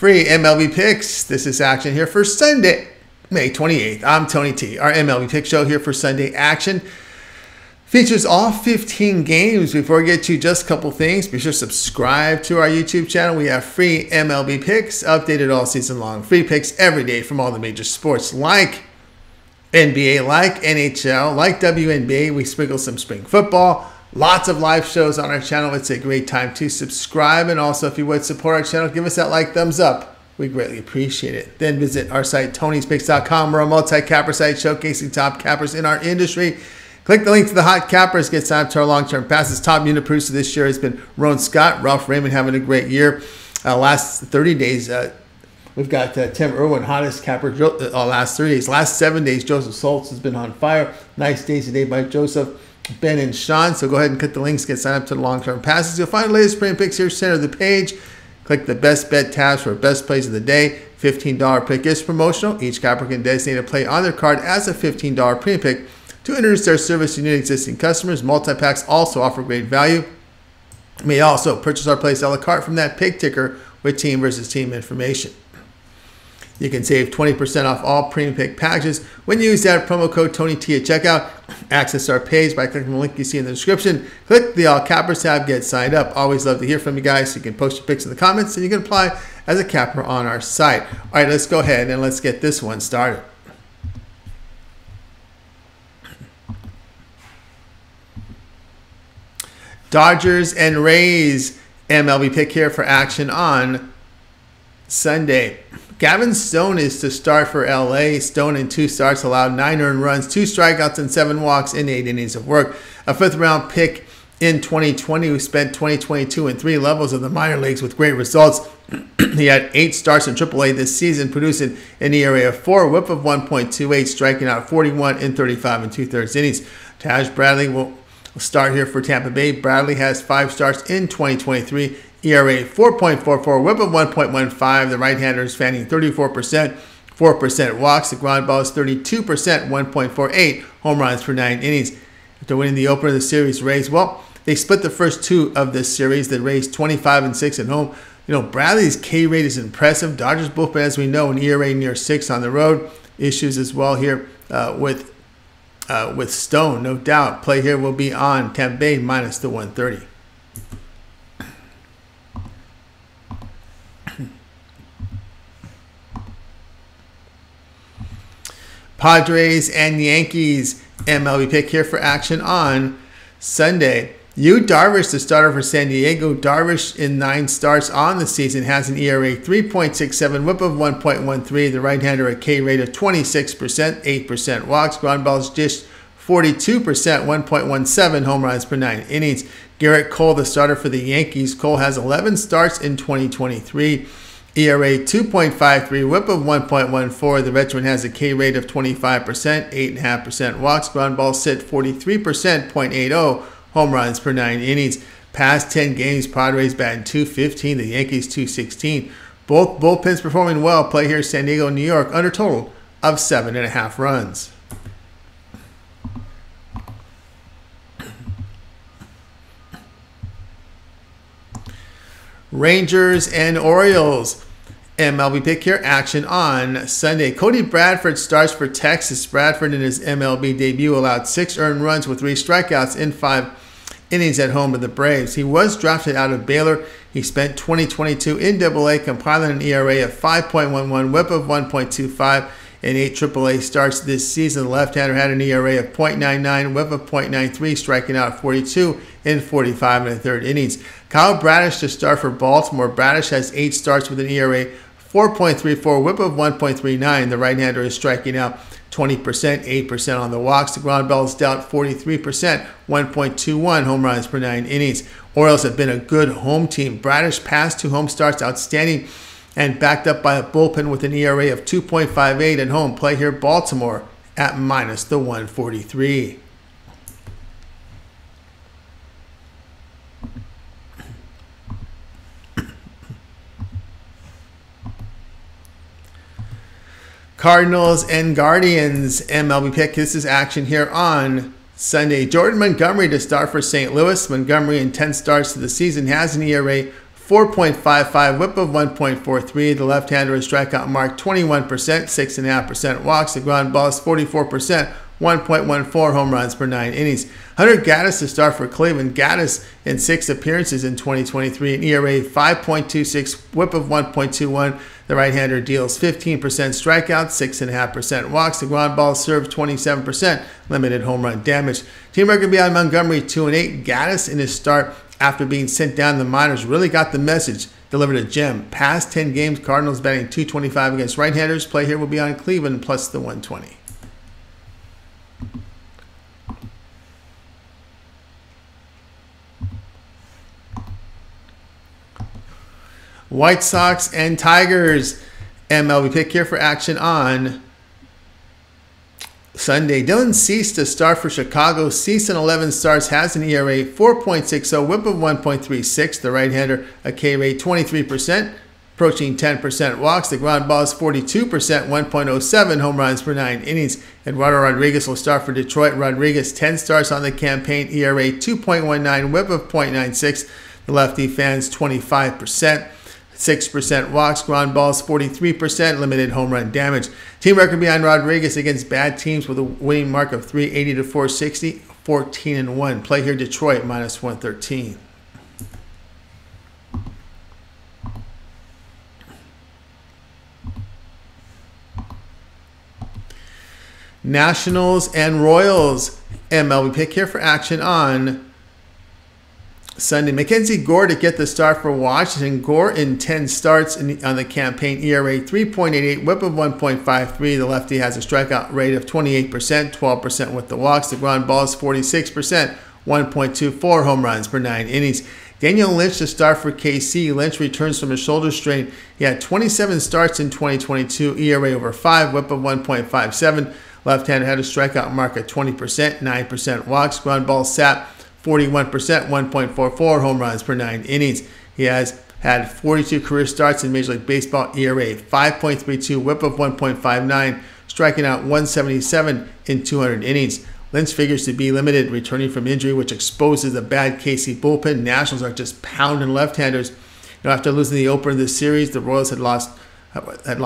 free MLB picks. This is action here for Sunday, May 28th. I'm Tony T. Our MLB pick show here for Sunday action features all 15 games. Before we get to just a couple things, be sure to subscribe to our YouTube channel. We have free MLB picks updated all season long. Free picks every day from all the major sports like NBA, like NHL, like WNBA. We sprinkle some spring football. Lots of live shows on our channel. It's a great time to subscribe. And also, if you would support our channel, give us that like, thumbs up. We greatly appreciate it. Then visit our site, tonyspicks.com. We're a multi-capper site showcasing top cappers in our industry. Click the link to the hot cappers. Get signed up to our long-term passes. Top unit producer this year has been Ron Scott. Ralph Raymond having a great year. Last 30 days, we've got Tim Irwin, hottest capper. Last 3 days. Last 7 days, Joseph Soltz has been on fire. Nice days today by Joseph, Ben, and Sean. So go ahead and click the links. Get signed up to the long-term passes. You'll find the latest print picks here, center of the page. Click the best bet tabs for best plays of the day. $15 pick is promotional. Each capper can designate a play on their card as a $15 premium pick to introduce their service to new and existing customers. Multi-packs also offer great value. You may also purchase our plays a la carte from that pick ticker with team versus team information. You can save 20% off all premium pick packages when you use that promo code TONYT at checkout. Access our page by clicking the link you see in the description. Click the All Cappers tab, get signed up. Always love to hear from you guys. You can post your picks in the comments and you can apply as a capper on our site. All right, let's go ahead and let's get this one started. Dodgers and Rays MLB pick here for action on Sunday. Gavin Stone is to start for LA. Stone in two starts allowed 9 earned runs, 2 strikeouts, and 7 walks in 8 innings of work. A 5th-round pick in 2020 who spent 2022 in 3 levels of the minor leagues with great results. He had 8 starts in AAA this season, producing an ERA of 4, whip of 1.28, striking out 41 in 35 and 2/3 innings. Taj Bradley will start here for Tampa Bay. Bradley has 5 starts in 2023. ERA 4.44, whip of 1.15. The right-hander is fanning 34%, 4% walks. The ground ball is 32%, 1.48 home runs per 9 innings. After winning the opener of the series, Rays, well, they split the first 2 of this series. The Rays 25-6 at home. You know, Bradley's K rate is impressive. Dodgers bullpen, as we know, an ERA near 6 on the road. Issues as well here with Stone, no doubt. Play here will be on Tampa Bay minus the 130. Padres and Yankees MLB pick here for action on Sunday. Yu Darvish, the starter for San Diego. Darvish in 9 starts on the season has an ERA 3.67, whip of 1.13. The right-hander a K rate of 26%, 8% walks. Ground balls just 42%, 1.17 home runs per 9 innings. Garrett Cole, the starter for the Yankees. Cole has 11 starts in 2023. ERA 2.53, whip of 1.14. The veteran has a K rate of 25%, 8.5% walks. Ground ball sit 43%, 0.80 home runs per 9 innings. Past 10 games, Padres batting 215, the Yankees 216. Both bullpens performing well. Play here, San Diego, New York, under total of 7.5 runs. Rangers and Orioles MLB pick here, action on Sunday. Cody Bradford starts for Texas. Bradford in his MLB debut allowed 6 earned runs with 3 strikeouts in 5 innings at home to the Braves. He was drafted out of Baylor. He spent 2022 in AA, compiling an ERA of 5.11, whip of 1.25, and 8 AAA starts this season. The left-hander had an ERA of 0.99, whip of 0.93, striking out 42 in 45 and a third innings. Kyle Bradish to start for Baltimore. Bradish has 8 starts with an ERA 4.34, whip of 1.39. The right-hander is striking out 20%, 8% on the walks. The ground ball is dealt 43%, 1.21 home runs per 9 innings. Orioles have been a good home team. Bradish past 2 home starts outstanding and backed up by a bullpen with an ERA of 2.58 at home. Play here, Baltimore at minus the 143. Cardinals and Guardians MLB pick. This is action here on Sunday. Jordan Montgomery to start for St. Louis. Montgomery in 10 starts to the season has an ERA 4.55, whip of 1.43. The left-hander is strikeout mark 21%, 6.5% walks. The ground ball is 44%, 1.14 home runs per 9 innings. Hunter Gattis to start for Cleveland. Gattis in 6 appearances in 2023, an ERA 5.26, whip of 1.21. The right-hander deals 15% strikeouts, 6.5% walks. The ground ball served 27%, limited home run damage. Team record beyond Montgomery 2-8. Gattis in his start after being sent down the minors really got the message, delivered a gem. Past 10 games, Cardinals batting .225 against right-handers. Play here will be on Cleveland plus the 120. White Sox and Tigers. MLB pick here for action on Sunday. Dylan Cease to start for Chicago. Cease in 11 starts has an ERA 4.60, whip of 1.36. The right-hander, a K rate 23%, approaching 10% walks. The ground ball is 42%, 1.07 home runs per 9 innings. Eduardo Rodriguez will start for Detroit. Rodriguez 10 starts on the campaign, ERA 2.19, whip of 0.96. The lefty fans 25%. 6% walks, ground balls 43%, limited home run damage. Team record behind Rodriguez against bad teams with a winning mark of 380 to 460, 14-1. Play here Detroit minus 113. Nationals and Royals. MLB pick here for action on Sunday. Mackenzie Gore to get the start for Washington. Gore in 10 starts on the campaign, ERA 3.88, whip of 1.53. The lefty has a strikeout rate of 28%, 12% with the walks. The ground ball is 46%, 1.24 home runs per 9 innings. Daniel Lynch to start for KC. Lynch returns from his shoulder strain. He had 27 starts in 2022, ERA over 5, whip of 1.57. Left-hander had a strikeout mark at 20%, 9% walks. Ground ball sat 41%, 1.44 home runs per 9 innings. He has had 42 career starts in Major League Baseball, ERA 5.32, whip of 1.59, striking out 177 in 200 innings. Lynch figures to be limited, returning from injury, which exposes a bad KC bullpen. Nationals are just pounding left-handers. After losing the opener of this series, the Royals have lost 20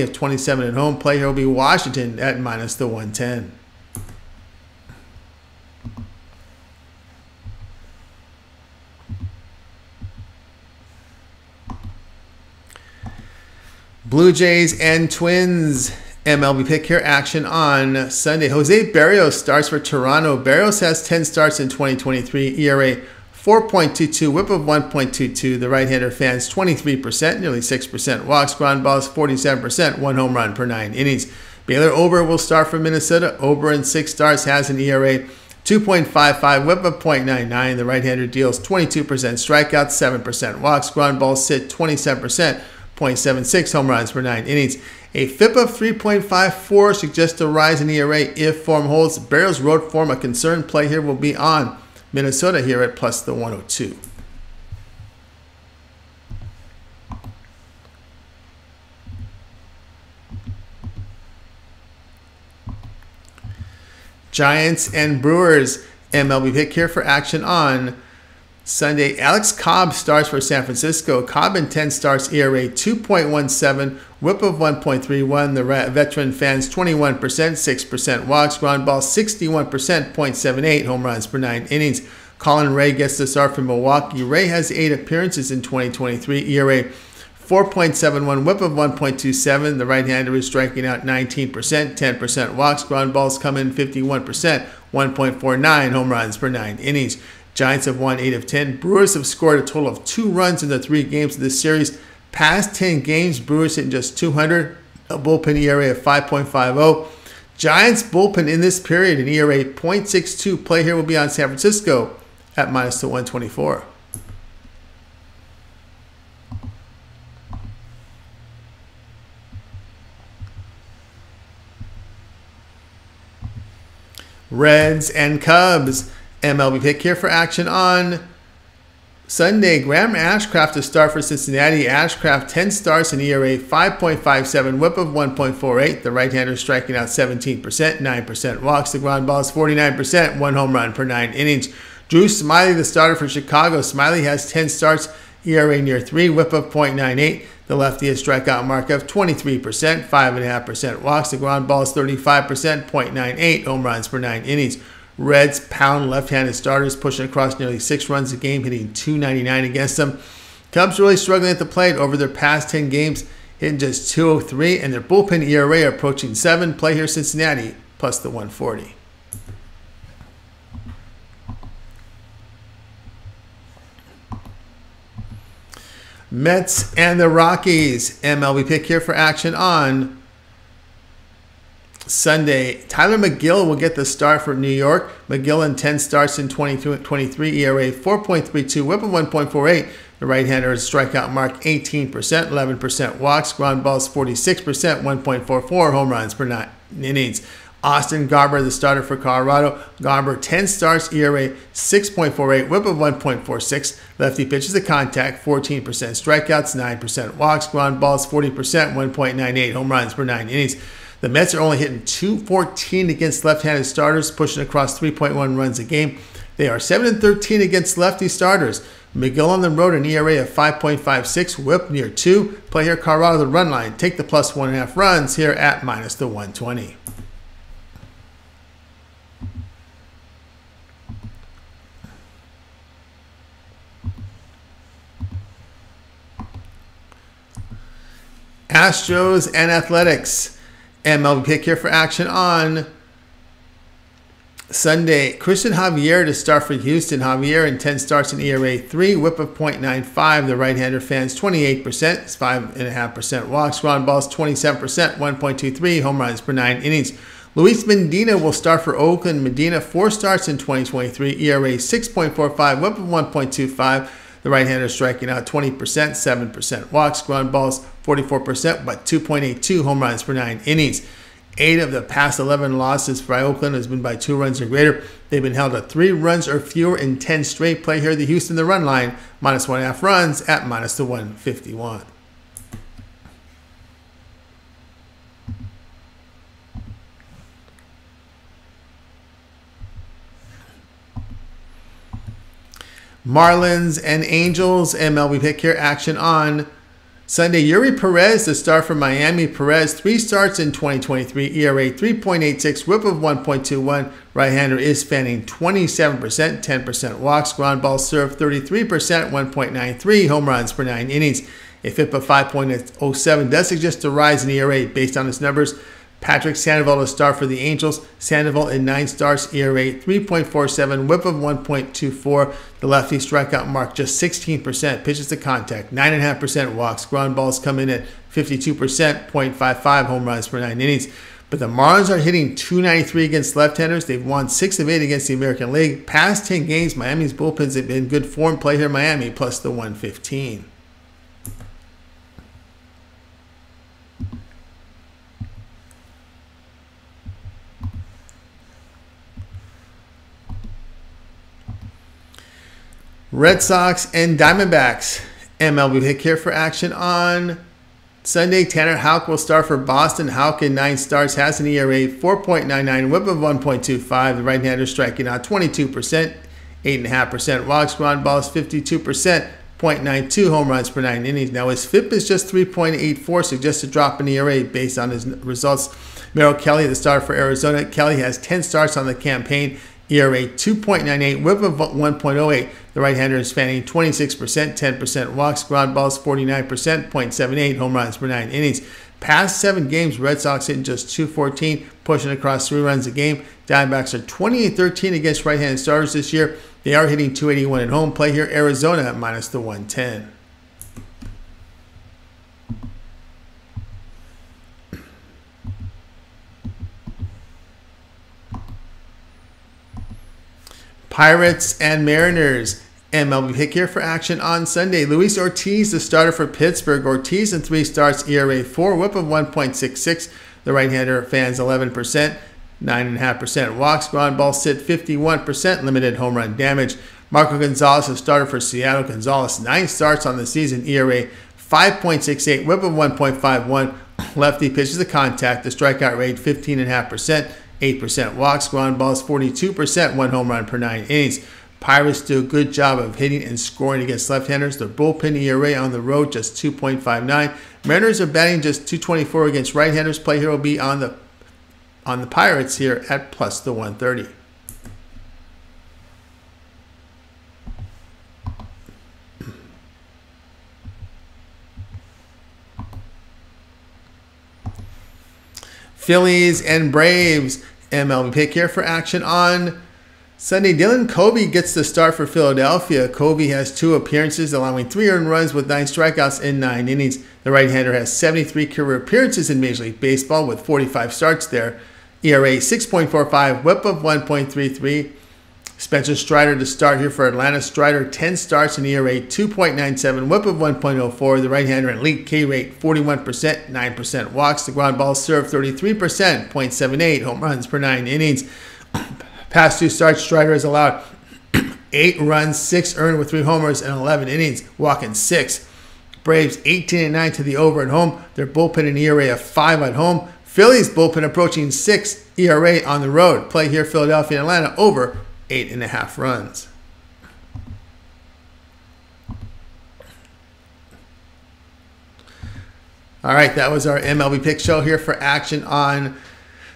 of 27 at home. Play here will be Washington at minus the 110. Blue Jays and Twins. MLB pick here action on Sunday. Jose Berrios starts for Toronto. Berrios has 10 starts in 2023. ERA 4.22, whip of 1.22. The right-hander fans 23%, nearly 6% walks. Ground balls 47%, 1 home run per 9 innings. Baylor Ober will start for Minnesota. Ober in 6 starts has an ERA 2.55, whip of 0.99. The right-hander deals 22% strikeouts, 7% walks. Ground balls sit 27%. 0.76 home runs per 9 innings. A FIP of 3.54 suggests a rise in ERA if form holds. Berrios' road form a concern. Play here will be on Minnesota here at plus the 102. Giants and Brewers. MLB pick here for action on Sunday. Alex Cobb starts for San Francisco. Cobb in 10 starts, ERA 2.17, whip of 1.31. The veteran fans 21%, 6% walks, ground ball 61%, 0.78 home runs per 9 innings. Colin Ray gets the start from Milwaukee. Ray has 8 appearances in 2023, ERA 4.71, whip of 1.27. The right-hander is striking out 19%, 10% walks, ground balls come in 51%, 1.49 home runs per 9 innings. Giants have won 8 of 10. Brewers have scored a total of 2 runs in the 3 games of this series. Past 10 games, Brewers hitting just .200, a bullpen ERA of 5.50. Giants bullpen in this period, an ERA 0.62. Play here will be on San Francisco at minus to 124. Reds and Cubs. MLB pick here for action on Sunday. Graham Ashcraft to start for Cincinnati. Ashcraft 10 starts in ERA 5.57, whip of 1.48. The right-hander striking out 17%, 9% walks. The ground ball is 49%, 1 home run per 9 innings. Drew Smythe, the starter for Chicago. Smythe has 10 starts, ERA near 3, whip of .98. The lefty has strikeout mark of 23%, 5.5% walks. The ground ball is 35%, .98, home runs per 9 innings. Reds pound left-handed starters, pushing across nearly 6 runs a game, hitting .299 against them. Cubs really struggling at the plate over their past 10 games, hitting just .203, and their bullpen ERA approaching 7. Play here Cincinnati, plus the 140. Mets and the Rockies. MLB pick here for action on Sunday. Tyler Megill will get the start for New York. Megill in 10 starts in 2023, ERA 4.32, whip of 1.48. The right-hander has strikeout mark 18%, 11% walks, ground balls 46%, 1.44 home runs per 9 innings. Austin Garber, the starter for Colorado. Garber, 10 starts, ERA 6.48, whip of 1.46. Lefty pitches to contact, 14% strikeouts, 9% walks, ground balls 40%, 1.98 home runs per 9 innings. The Mets are only hitting .214 against left-handed starters, pushing across 3.1 runs a game. They are 7-13 against lefty starters. Megill on the road, an ERA of 5.56, whip near 2. Play here Colorado, the run line. Take the plus 1.5 runs here at minus the 120. Astros and Athletics. MLB pick here for action on Sunday. Christian Javier to start for Houston. Javier in 10 starts in ERA 3, whip of .95. The right-hander fans 28%, 5.5% walks, ground balls 27%, 1.23 home runs per 9 innings. Luis Medina will start for Oakland. Medina, 4 starts in 2023, ERA 6.45, whip of 1.25. The right-hander striking out 20%, 7% walks, ground balls 44%, but 2.82 home runs per 9 innings. 8 of the past 11 losses for Oakland has been by 2 runs or greater. They've been held to 3 runs or fewer in 10 straight. Play here, the Houston, the run line, minus 1.5 runs at minus the 151. Marlins and Angels. MLB pick here. Action on Sunday. Yuri Perez, the star for Miami. Perez, 3 starts in 2023. ERA 3.86, whip of 1.21. Right-hander is fanning 27%, 10% walks. Ground ball served 33%, 1.93 home runs per 9 innings. A FIP of 5.07 does suggest a rise in ERA based on his numbers. Patrick Sandoval to start for the Angels. Sandoval in 9 starts, ERA 3.47, whip of 1.24. The lefty strikeout mark just 16%, pitches to contact, 9.5% walks. Ground balls come in at 52%, 0.55 home runs per 9 innings. But the Marlins are hitting .293 against left-handers. They've won 6 of 8 against the American League. Past 10 games, Miami's bullpens have been in good form. Play here, Miami, plus the 115. Red Sox and Diamondbacks. MLB pick here for action on Sunday. Tanner Houck will start for Boston. Houck in 9 starts has an ERA 4.99, whip of 1.25. The right-hander striking out 22%, 8.5% walks, ground balls 52%, 0.92 home runs per 9 innings. Now his FIP is just 3.84, suggests a drop in ERA based on his results. Merrill Kelly, the starter for Arizona. Kelly has 10 starts on the campaign. ERA 2.98, whip of 1.08. The right-hander is fanning 26%, 10% walks, ground balls 49%, 0.78 home runs per 9 innings. Past 7 games, Red Sox hitting just .214, pushing across 3 runs a game. Diamondbacks are 28-13 against right-handed starters this year. They are hitting .281 at home. Play here, Arizona at minus the 110. Pirates and Mariners. MLB pick here for action on Sunday. Luis Ortiz, the starter for Pittsburgh. Ortiz in 3 starts, ERA 4, whip of 1.66. The right-hander fans 11%, 9.5% walks, ground balls sit 51%, limited home run damage. Marco Gonzalez, the starter for Seattle. Gonzalez, 9 starts on the season, ERA 5.68, whip of 1.51. Lefty pitches to contact. The strikeout rate 15.5%. 8% walks, ground balls 42%, 1 home run per 9 innings. Pirates do a good job of hitting and scoring against left-handers. Their bullpen ERA on the road, just 2.59. Mariners are batting just 224 against right-handers. Play here will be on the Pirates here at plus the 130. Phillies and Braves MLB pick here for action on Sunday. Dylan Covey gets the start for Philadelphia. Covey has 2 appearances, allowing 3 earned runs with 9 strikeouts in 9 innings. The right-hander has 73 career appearances in Major League Baseball with 45 starts there. ERA 6.45, WHIP of 1.33. Spencer Strider to start here for Atlanta. Strider 10 starts in ERA 2.97, WHIP of 1.04. The right-hander at elite K rate 41%, 9% walks. The ground ball served 33%, 0.78 home runs per 9 innings. Past 2 starts, Strider has allowed 8 runs, 6 earned with 3 homers and 11 innings, walking 6. Braves 18-9 to the over at home. Their bullpen and ERA of 5 at home. Phillies bullpen approaching 6 ERA on the road. Play here, Philadelphia and Atlanta over 8.5 runs. All right, that was our MLB Pick Show here for action on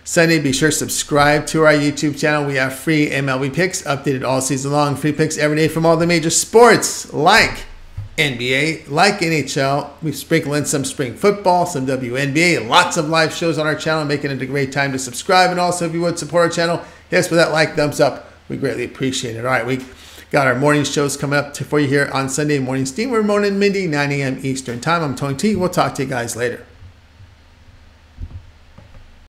Sunday. Be sure to subscribe to our YouTube channel. We have free MLB picks updated all season long. Free picks every day from all the major sports like NBA, like NHL. We sprinkle in some spring football, some WNBA, lots of live shows on our channel, making it a great time to subscribe. And also, if you would support our channel, hit us with that like, thumbs up. We greatly appreciate it. All right, we got our morning shows coming up for you here on Sunday mornings. Dean, Ramon, and Mindy, 9 a.m. Eastern Time. I'm Tony T. We'll talk to you guys later.